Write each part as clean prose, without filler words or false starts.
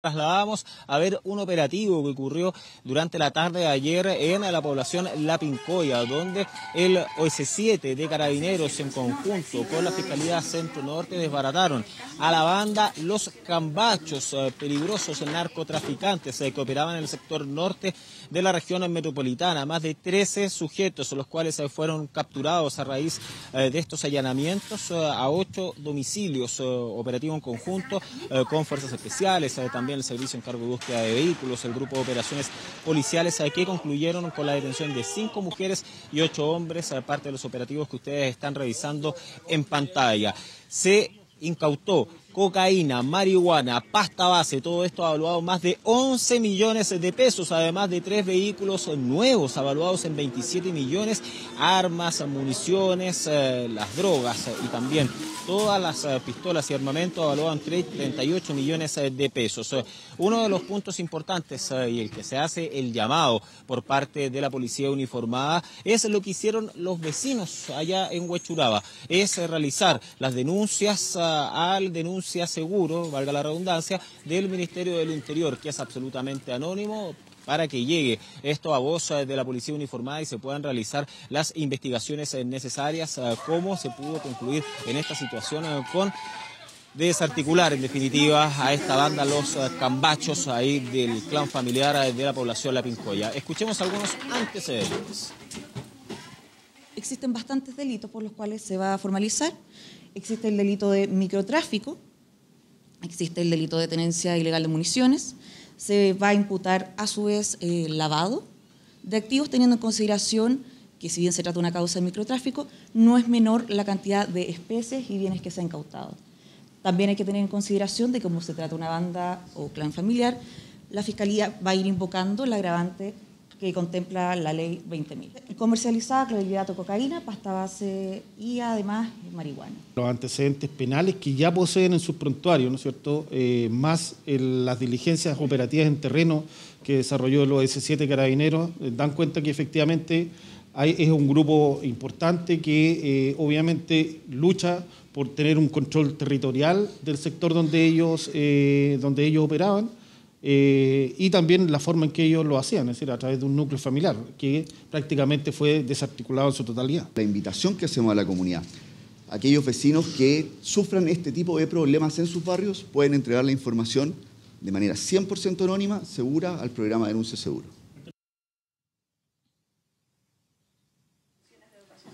Trasladamos a ver un operativo que ocurrió durante la tarde de ayer en la población La Pincoya, donde el OS7 de Carabineros en conjunto con la Fiscalía Centro Norte desbarataron a la banda Los Cambachos, peligrosos narcotraficantes que operaban en el sector norte de la región metropolitana. Más de 13 sujetos, los cuales fueron capturados a raíz de estos allanamientos a 8 domicilios, operativo en conjunto con fuerzas especiales, también el servicio en cargo de búsqueda de vehículos, el grupo de operaciones policiales que concluyeron con la detención de 5 mujeres y 8 hombres, aparte de los operativos que ustedes están revisando en pantalla. Se incautó cocaína, marihuana, pasta base, todo esto avaluado más de 11 millones de pesos, además de 3 vehículos nuevos avaluados en 27 millones, armas, municiones, las drogas y también todas las pistolas y armamento avaluados en 38 millones de pesos. Uno de los puntos importantes y el que se hace el llamado por parte de la Policía Uniformada es lo que hicieron los vecinos allá en Huechuraba, es realizar las denuncias al denunciante seguro, valga la redundancia, del Ministerio del Interior, que es absolutamente anónimo, para que llegue esto a voz de la Policía Uniformada y se puedan realizar las investigaciones necesarias, cómo se pudo concluir en esta situación con desarticular en definitiva a esta banda Los Cambachos ahí del clan familiar de la población La Pincoya. Escuchemos algunos antecedentes. Existen bastantes delitos por los cuales se va a formalizar. Existe el delito de microtráfico, existe el delito de tenencia ilegal de municiones, se va a imputar a su vez lavado de activos, teniendo en consideración que si bien se trata de una causa de microtráfico, no es menor la cantidad de especies y bienes que se han incautado. También hay que tener en consideración de cómo se trata una banda o clan familiar, la Fiscalía va a ir invocando el agravante que contempla la Ley 20.000. Comercializada clorhidrato de cocaína, pasta base y además marihuana. Los antecedentes penales que ya poseen en sus prontuarios, ¿no es cierto?, más las diligencias operativas en terreno que desarrolló el OS7 Carabineros, dan cuenta que efectivamente es un grupo importante que obviamente lucha por tener un control territorial del sector donde ellos operaban. Y también la forma en que ellos lo hacían, es decir, a través de un núcleo familiar que prácticamente fue desarticulado en su totalidad. La invitación que hacemos a la comunidad, aquellos vecinos que sufran este tipo de problemas en sus barrios pueden entregar la información de manera 100% anónima, segura, al programa Denuncia Seguro.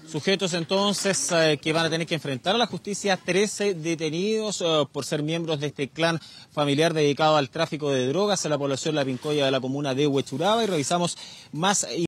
Sujetos entonces que van a tener que enfrentar a la justicia, 13 detenidos por ser miembros de este clan familiar dedicado al tráfico de drogas en la población La Pincoya de la comuna de Huechuraba, y revisamos más